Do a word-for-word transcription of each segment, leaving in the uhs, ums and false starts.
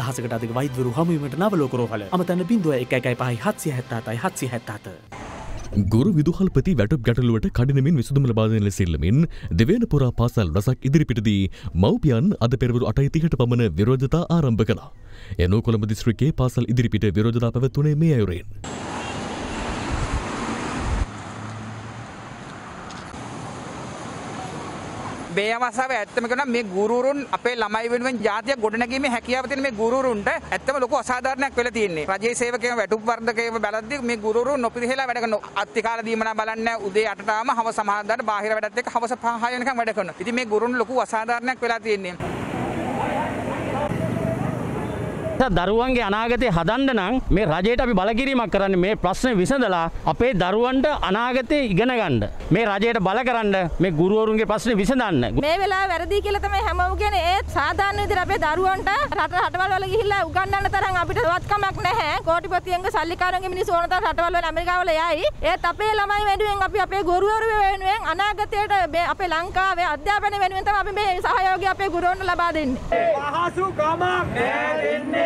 දහසකටද වෛද්‍යවරු හමුවීමට නව ලෝක රෝහල අමතන්න ज़ीरो एक एक पाँच सात सात सात सात सात ගුරු විදුහල්පති වැටුප් ගැටලුවට කඩිනමින් විසඳුම ලබා දෙන ලෙසින්මින් දෙවැනි පුරා පාසල් රසක් ඉදිරිපිටදී මව්පියන් අද පෙරවරු අට තිහට පමණ විරෝධතා ආරම්භ කළා. එනෝ කොළඹ දිස්ත්‍රික්කයේ පාසල් ඉදිරිපිට විරෝධතා පැවතුනේ මේ අයුරින්. මේ අවස්ථාව ඇත්තම කියනවා මේ ගුරුරුන් අපේ ළමයි වෙනුවෙන් ජාතිය ගොඩනැගීමේ හැකියාව තියෙන මේ ගුරුරුන්ට ඇත්තම ලොකු අසාධාරණයක් වෙලා තියෙන්නේ. රජයේ සේවකයන් වැටුප් වර්ධකයව බලද්දී මේ ගුරුරුන් නොපිරිහෙලා වැඩ කරනවා. අත්තිකාල දීමනා බලන්නේ උදේ අටටම හවස සමාදාට බාහිර වැඩත් එක්ක හවස පහ වෙනකම් වැඩ කරනවා. ඉතින් මේ ගුරුන් ලොකු අසාධාරණයක් වෙලා තියෙන්නේ. දරුවන්ගේ අනාගතය හදන්න නම් මේ රජයට අපි බලකිරීමක් කරන්න මේ ප්‍රශ්නේ විසඳලා අපේ දරුවන්ට අනාගතේ ඉගෙන ගන්න මේ රජයට බල කරන්න මේ ගුරුවරුන්ගේ ප්‍රශ්නේ විසඳන්න මේ වෙලාව වැරදි කියලා තමයි හැමෝම කියන්නේ ඒ සාමාන්‍ය විදිහට අපේ දරුවන්ට රට රටවල් වල ගිහිල්ලා උගන්වන්න තරම් අපිට වත්කමක් නැහැ කෝටිපතියන්ගේ සල්ලිකාරන්ගේ මිනිස්සු ඕන තරම් රටවල් වල ඇමරිකාවල යයි ඒත් අපේ ළමයි වෙනුවෙන් අපි අපේ ගුරුවරු වෙනුවෙන් අනාගතයට අපේ ලංකාවේ අධ්‍යාපනය වෙනුවෙන් තමයි අපි මේ සහයෝගය අපේ ගුරුවරුන්ට ලබා දෙන්නේ පහසු කමක් නෑ දෙන්නේ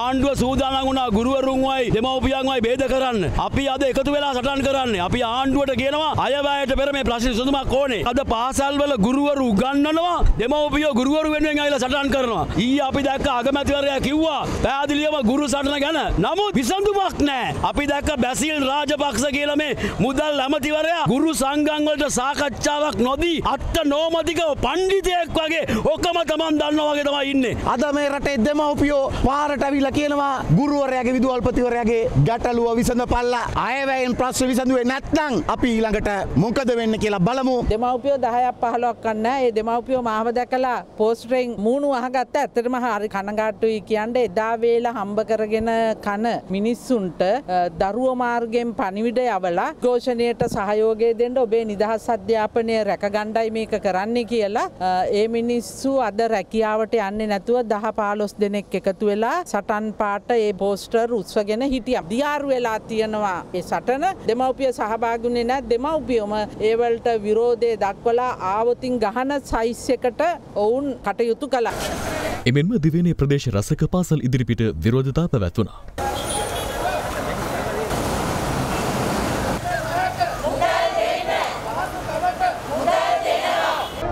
ආණ්ඩුව සූදානම් වුණා ගුරුවරුන්වයි දෙමව්පියන්වයි බේද කරන්න. අපි අද එකතු වෙලා සටන් කරන්නේ. අපි ආණ්ඩුවට කියනවා අයවැයට පෙර මේ ප්‍රශ්න විසඳුමක් ඕනේ. අද පාසල්වල ගුරුවරු උගන්වනවා දෙමව්පියෝ ගුරුවරු වෙනුවෙන් ආවිලා සටන් කරනවා. ඊයේ අපි දැක්ක අගමැතිවරයා කිව්වා පෑදිලියම ගුරු සටන ගැන. නමුත් විසඳුමක් නැහැ. අපි දැක්ක බැසිල් රාජපක්ෂ කියලා මේ මුදල් ඇමතිවරයා ගුරු සංගම් වලට සාකච්ඡාවක් නොදී අත්ත නෝමදිකව පඬිතෙක් වගේ ඔක්කොම තමන් දන්නවා වගේ තමයි ඉන්නේ. අද මේ රටේ දෙමව්පියෝ පාරට ඇවිල්ලා කියනවා ගුරුවරයාගේ විදුහල්පතිවරයාගේ ගැටලුව විසඳපල්ලා අයවැයෙන් ප්‍රශ්න විසඳුවේ නැත්නම් අපි ඊළඟට මොකද වෙන්නේ කියලා බලමු දෙමව්පියෝ දහයක් පහළොවක් කන්නේ ඒ දෙමව්පියෝ මාව දැකලා පෝස්ට් එකෙන් මූණු අහගත්ත ඇත්තටම හරි කනගාටුයි කියන්නේ එදා වේලා හම්බ කරගෙන කන මිනිස්සුන්ට දරුවෝ මාර්ගයෙන් පණිවිඩය යවලා ඝෝෂණයට සහයෝගය දෙන්න ඔබේ නිදහස් අධ්‍යාපනය රැකගන්නයි මේක කරන්නේ කියලා ඒ මිනිස්සු අද රැකියාවට යන්නේ නැතුව දහ පහළොස් දෙනෙක් එකතු වෙලා සටන් පාට ඒ පෝස්ටර් උස්සගෙන හිටියා. දියාරු වෙලා තියනවා. ඒ සටන දෙමව්පිය සහභාගිුනේ නැහැ. දෙමව්පියම ඒ වලට විරෝධය දක්වලා ආවතින් ගහන සයිස් එකට ඔවුන් කටයුතු කළා. එමෙන්ම දිවයිනේ ප්‍රදේශ රසක පාසල් ඉදිරිපිට විරෝධතා පැවැතුණා.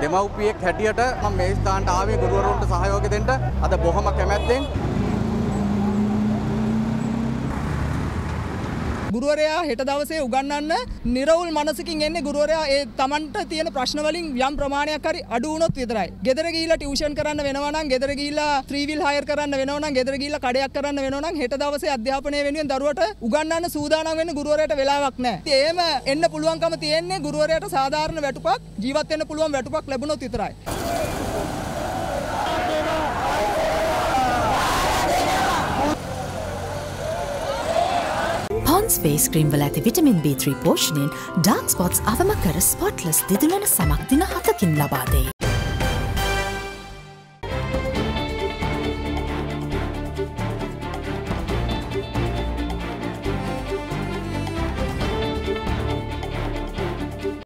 දෙමව්පියෙක් හැටියට මම මේ ස්ථානට ආවේ ගුරුවරුන්ට සහයෝගය දෙන්න. අද බොහොම කැමැත්තෙන් ගුරුවරයා හෙට දවසේ උගන්වන්න නිරවුල් මනසකින් එන්නේ ගුරුවරයා ඒ තමන්ට තියෙන ප්‍රශ්න වලින් යම් ප්‍රමාණයක් හරි අඩු වුණොත් විතරයි. ගෙදර ගිහිල්ලා ටියුෂන් කරන්න වෙනවා නම් ගෙදර ගිහිල්ලා ත්‍රී වීල් හයර් කරන්න වෙනවා නම් ගෙදර ගිහිල්ලා කඩයක් කරන්න වෙනවා නම් හෙට දවසේ අධ්‍යාපනය වෙනුවෙන් දරුවට උගන්වන්න සූදානම් වෙන්න ගුරුවරයාට වෙලාවක් නැහැ. ඉතින් එහෙම එන්න පුළුවන්කම තියෙන්නේ ගුරුවරයාට සාධාරණ වැටුපක් ජීවත් වෙන්න පුළුවන් වැටුපක් ලැබුණොත් විතරයි. Space cream වල ඇති vitamin B three පෝෂණයෙන් dark spots අවම කර spotless දිදුලන සමක් දින හතකින් ලබා දෙයි.